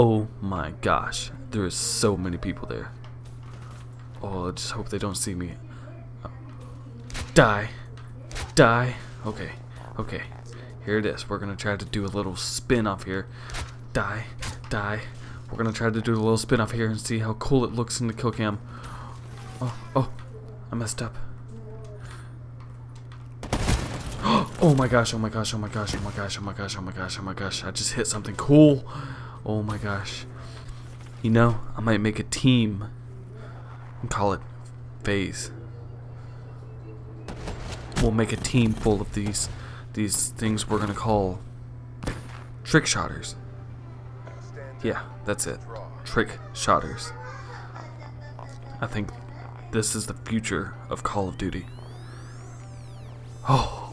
Oh my gosh, there is so many people there. Oh, I just hope they don't see me. Oh. Die. Die. Okay. Okay. Here it is. We're going to try to do a little spin off here. Die. Die. We're going to try to do a little spin off here and see how cool it looks in the kill cam. Oh. Oh. I messed up. Oh my gosh. Oh my gosh. Oh my gosh. Oh my gosh. Oh my gosh. Oh my gosh. Oh my gosh. I just hit something cool. Oh my gosh. You know, I might make a team and call it Phase. We'll make a team full of these things we're gonna call trick shotters. Yeah, that's it. Trick shotters. I think this is the future of Call of Duty. Oh,